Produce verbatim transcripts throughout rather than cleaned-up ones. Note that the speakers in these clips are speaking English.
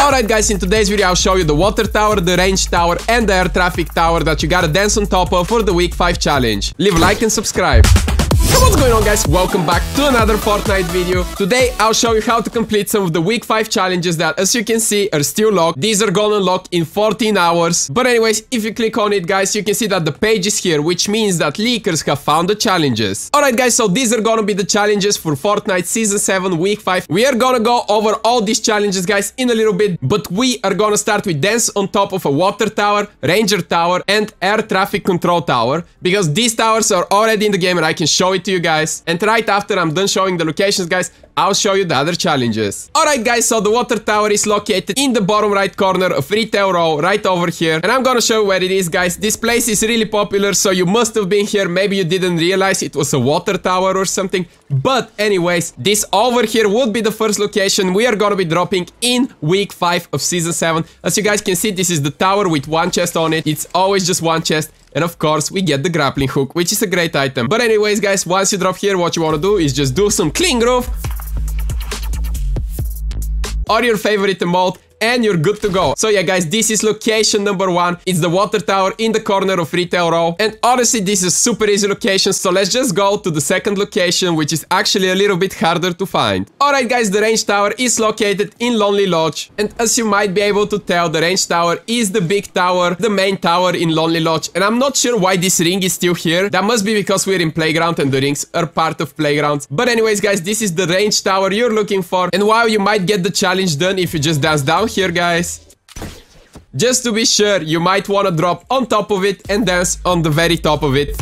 Alright guys, in today's video I'll show you the water tower, the range tower and the air traffic tower that you gotta dance on top of for the week five challenge. Leave a like and subscribe. So what's going on guys, welcome back to another Fortnite video. Today I'll show you how to complete some of the week five challenges that, as you can see, are still locked. These are gonna lock in fourteen hours. But anyways, if you click on it guys, you can see that the page is here, which means that leakers have found the challenges. Alright guys, so these are gonna be the challenges for Fortnite Season seven Week five. We are gonna go over all these challenges guys in a little bit, but we are gonna start with dance on top of a water tower, ranger tower and air traffic control tower, because these towers are already in the game and I can show it to you guys. And right after I'm done showing the locations guys, I'll show you the other challenges. Alright guys, so the water tower is located in the bottom right corner of Retail Row, right over here, and I'm gonna show you where it is guys. This place is really popular, so you must have been here. Maybe you didn't realize it was a water tower or something, but anyways, this over here would be the first location we are gonna be dropping in week five of season seven. As you guys can see, this is the tower with one chest on it. It's always just one chest. And of course, we get the grappling hook, which is a great item. But anyways, guys, once you drop here, what you want to do is just do some clean groove or your favorite emote, and you're good to go. So yeah guys, this is location number one. It's the water tower in the corner of Retail Row. And honestly, this is super easy location. So let's just go to the second location, which is actually a little bit harder to find. Alright guys, the range tower is located in Lonely Lodge. And as you might be able to tell, the range tower is the big tower, the main tower in Lonely Lodge. And I'm not sure why this ring is still here. That must be because we're in Playground and the rings are part of Playgrounds. But anyways guys, this is the range tower you're looking for. And while you might get the challenge done if you just dance down here guys, just to be sure, you might want to drop on top of it and dance on the very top of it,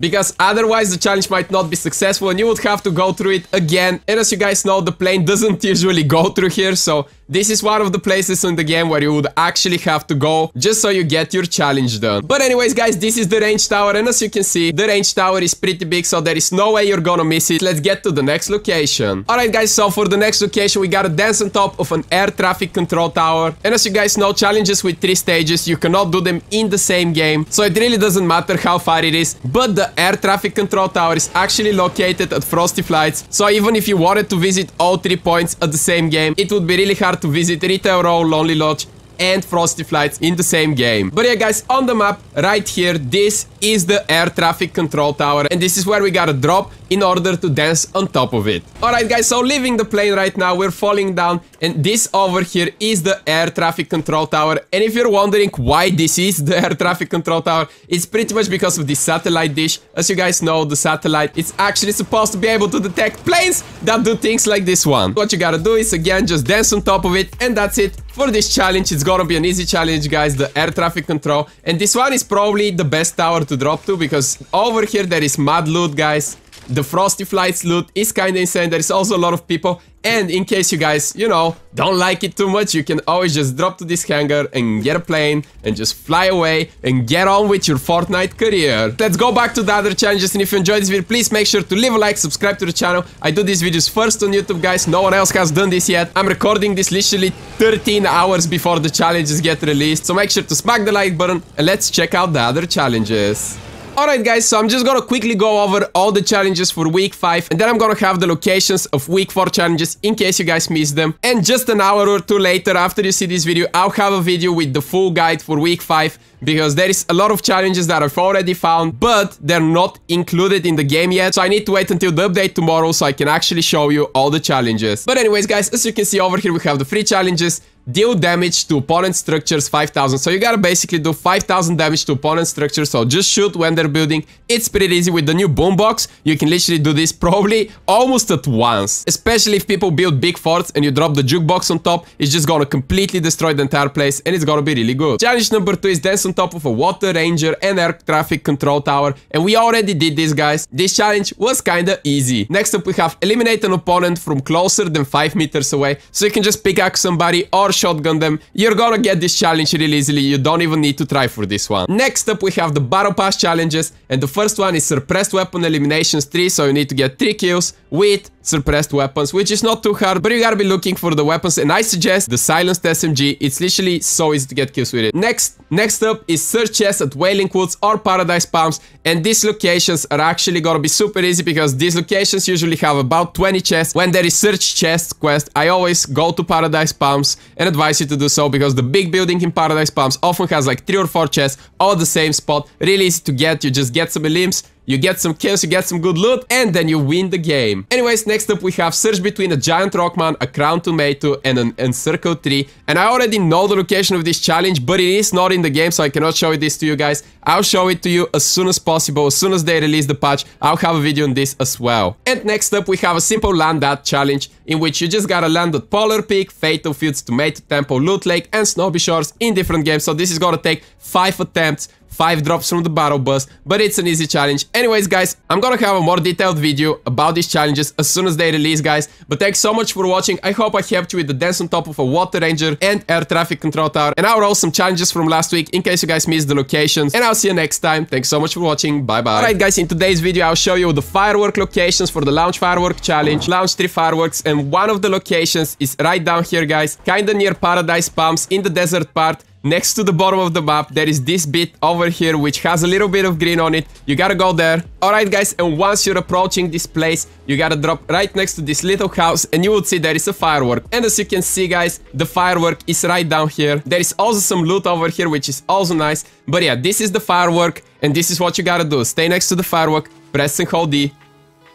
because otherwise the challenge might not be successful and you would have to go through it again. And as you guys know, the plane doesn't usually go through here, so this is one of the places in the game where you would actually have to go just so you get your challenge done. But anyways guys, this is the range tower, and as you can see, the range tower is pretty big, so there is no way you're gonna miss it. Let's get to the next location. Alright guys, so for the next location we gotta dance on top of an air traffic control tower. And as you guys know, challenges with three stages, you cannot do them in the same game, so it really doesn't matter how far it is. But the air traffic control tower is actually located at Frosty Flights, so even if you wanted to visit all three points at the same game, it would be really hard to visit Retail Row, Lonely Lodge and Frosty Flights in the same game. But yeah guys, on the map right here, this is the air traffic control tower, and this is where we gotta drop in order to dance on top of it. Alright guys, so leaving the plane right now, we're falling down, and this over here is the air traffic control tower. And if you're wondering why this is the air traffic control tower, it's pretty much because of this satellite dish. As you guys know, the satellite is actually supposed to be able to detect planes that do things like this one. What you gotta do is, again, just dance on top of it, and that's it. For this challenge, it's gonna be an easy challenge guys, the air traffic control. And this one is probably the best tower to drop to, because over here there is mad loot guys. The Frosty Flights loot is kind of insane. There is also a lot of people. And in case you guys, you know, don't like it too much, you can always just drop to this hangar and get a plane and just fly away and get on with your Fortnite career. Let's go back to the other challenges, and if you enjoyed this video, please make sure to leave a like, subscribe to the channel. I do these videos first on YouTube, guys. No one else has done this yet. I'm recording this literally thirteen hours before the challenges get released, so make sure to smack the like button and let's check out the other challenges. Alright guys, so I'm just gonna quickly go over all the challenges for week five, and then I'm gonna have the locations of week four challenges in case you guys missed them. And just an hour or two later, after you see this video, I'll have a video with the full guide for week five, because there is a lot of challenges that I've already found, but they're not included in the game yet, so I need to wait until the update tomorrow so I can actually show you all the challenges. But anyways guys, as you can see over here, we have the free challenges. Deal damage to opponent structures five thousand. So you gotta basically do five thousand damage to opponent structures, so just shoot when they're building. It's pretty easy with the new boombox. You can literally do this probably almost at once, especially if people build big forts and you drop the jukebox on top. It's just gonna completely destroy the entire place and it's gonna be really good. Challenge number two is dance on top of a water, ranger and air traffic control tower, and we already did this guys. This challenge was kinda easy. Next up we have eliminate an opponent from closer than five meters away, so you can just pickaxe somebody or shotgun them. You're gonna get this challenge really easily. You don't even need to try for this one. Next up we have the battle pass challenges, and the first one is suppressed weapon eliminations three, so you need to get three kills with suppressed weapons, which is not too hard, but you gotta be looking for the weapons, and I suggest the silenced S M G. It's literally so easy to get kills with it. Next, next up is search chests at Wailing Woods or Paradise Palms, and these locations are actually gonna be super easy because these locations usually have about twenty chests. When there is search chest quest, I always go to Paradise Palms and advise you to do so because the big building in Paradise Palms often has like three or four chests all the same spot. Really easy to get, you just get some elims, you get some kills, you get some good loot, and then you win the game. Anyways, next up we have search between a giant rockman, a crown tomato, and an encircled tree. And I already know the location of this challenge, but it is not in the game, so I cannot show this to you guys. I'll show it to you as soon as possible. As soon as they release the patch, I'll have a video on this as well. And next up we have a simple land that challenge, in which you just gotta land at Polar Peak, Fatal Fields, Tomato Temple, Loot Lake, and Snobby Shores in different games. So this is gonna take five attempts, five drops from the battle bus, but it's an easy challenge. Anyways, guys, I'm gonna have a more detailed video about these challenges as soon as they release, guys. But thanks so much for watching. I hope I helped you with the dance on top of a water ranger and air traffic control tower. And I'll roll some challenges from last week in case you guys missed the locations. And I'll see you next time. Thanks so much for watching. Bye-bye. Alright, guys, in today's video, I'll show you the firework locations for the launch firework challenge. Launch three fireworks. And one of the locations is right down here, guys. Kinda near Paradise Palms in the desert part. Next to the bottom of the map, there is this bit over here, which has a little bit of green on it. You gotta go there. Alright, guys, and once you're approaching this place, you gotta drop right next to this little house, and you would see there is a firework. And as you can see, guys, the firework is right down here. There is also some loot over here, which is also nice. But yeah, this is the firework, and this is what you gotta do. Stay next to the firework, press and hold D,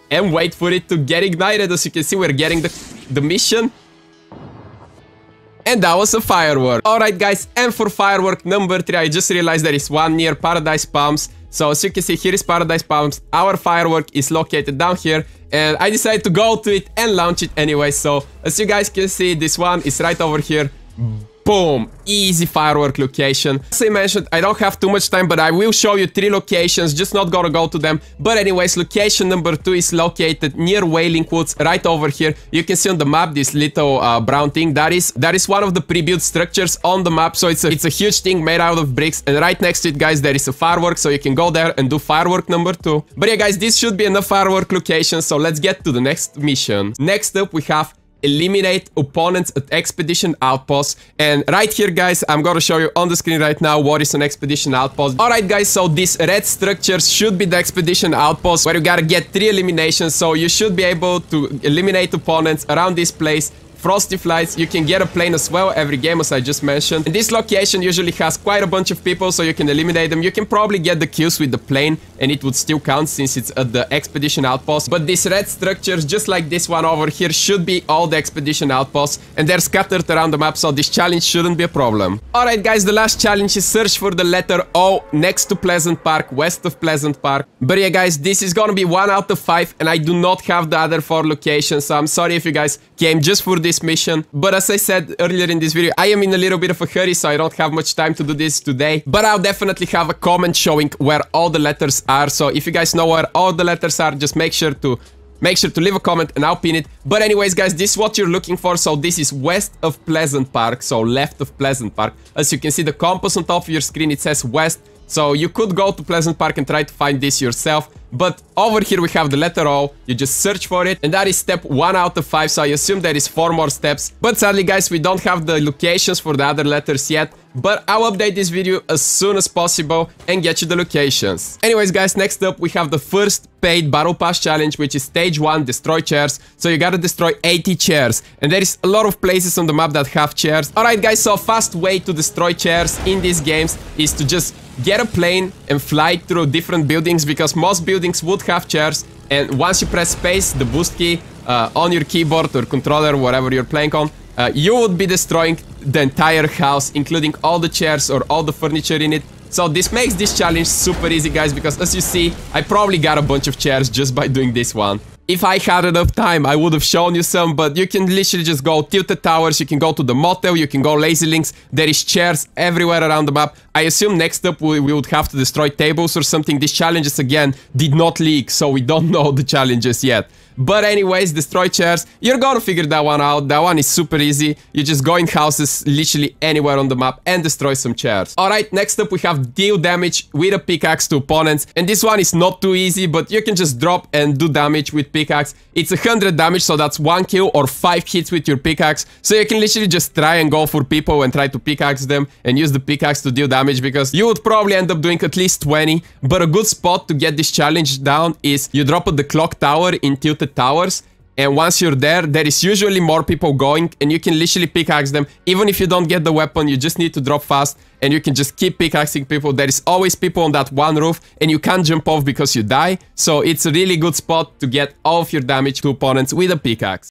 and wait for it to get ignited. As you can see, we're getting the, the mission. And that was a firework. Alright, guys, and for firework number three, I just realized there is one near Paradise Palms. So as you can see, here is Paradise Palms. Our firework is located down here. And I decided to go to it and launch it anyway. So as you guys can see, this one is right over here. Boom! Easy firework location. As I mentioned, I don't have too much time, but I will show you three locations, just not gonna go to them. But anyways, location number two is located near Wailing Woods, right over here. You can see on the map this little uh, brown thing. That is that is one of the pre-built structures on the map, so it's a, it's a huge thing made out of bricks. And right next to it, guys, there is a firework, so you can go there and do firework number two. But yeah, guys, this should be enough firework locations, so let's get to the next mission. Next up, we have eliminate opponents at expedition outposts. And right here, guys, I'm gonna show you on the screen right now what is an expedition outpost. Alright, guys, so these red structures should be the expedition outpost where you gotta get three eliminations. So you should be able to eliminate opponents around this place. Frosty Flights, you can get a plane as well every game, as I just mentioned. And this location usually has quite a bunch of people, so you can eliminate them. You can probably get the kills with the plane, and it would still count since it's at the expedition outpost. But these red structures, just like this one over here, should be all the expedition outposts, and they're scattered around the map, so this challenge shouldn't be a problem. Alright, guys, the last challenge is search for the letter O next to Pleasant Park, west of Pleasant Park. But yeah, guys, this is gonna be one out of five, and I do not have the other four locations, so I'm sorry if you guys came just for this mission. But as I said earlier in this video, I am in a little bit of a hurry, so I don't have much time to do this today. But I'll definitely have a comment showing where all the letters are. So if you guys know where all the letters are, just make sure to make sure to leave a comment and I'll pin it. But anyways, guys, this is what you're looking for. So this is west of Pleasant Park, so left of Pleasant Park. As you can see, the compass on top of your screen, it says west. So you could go to Pleasant Park and try to find this yourself. But over here we have the letter O. You just search for it. And that is step one out of five. So I assume there is four more steps. But sadly, guys, we don't have the locations for the other letters yet. But I'll update this video as soon as possible and get you the locations. Anyways, guys, next up we have the first paid battle pass challenge, which is stage one, destroy chairs. So you gotta destroy eighty chairs. And there is a lot of places on the map that have chairs. Alright, guys, so a fast way to destroy chairs in these games is to just get a plane and fly through different buildings, because most buildings would have chairs. And once you press space, the boost key, uh, on your keyboard or controller, whatever you're playing on, uh, you would be destroying the entire house, including all the chairs or all the furniture in it. So this makes this challenge super easy, guys, because as you see, I probably got a bunch of chairs just by doing this one. If I had enough time, I would have shown you some, but you can literally just go Tilted Towers, you can go to the motel, you can go Lazy Links. There is chairs everywhere around the map. I assume next up we, we would have to destroy tables or something. These challenges, again, did not leak, so we don't know the challenges yet. But anyways, destroy chairs. You're gonna figure that one out. That one is super easy. You just go in houses literally anywhere on the map and destroy some chairs. Alright, next up we have deal damage with a pickaxe to opponents. And this one is not too easy, but you can just drop and do damage with pickaxe. It's one hundred damage, so that's one kill or five hits with your pickaxe. So you can literally just try and go for people and try to pickaxe them and use the pickaxe to deal damage, because you would probably end up doing at least twenty. But a good spot to get this challenge down is you drop at the clock tower in Tilted Towers. And once you're there, there is usually more people going and you can literally pickaxe them. Even if you don't get the weapon, you just need to drop fast and you can just keep pickaxing people. There is always people on that one roof and you can't jump off because you die. So it's a really good spot to get all of your damage to opponents with a pickaxe.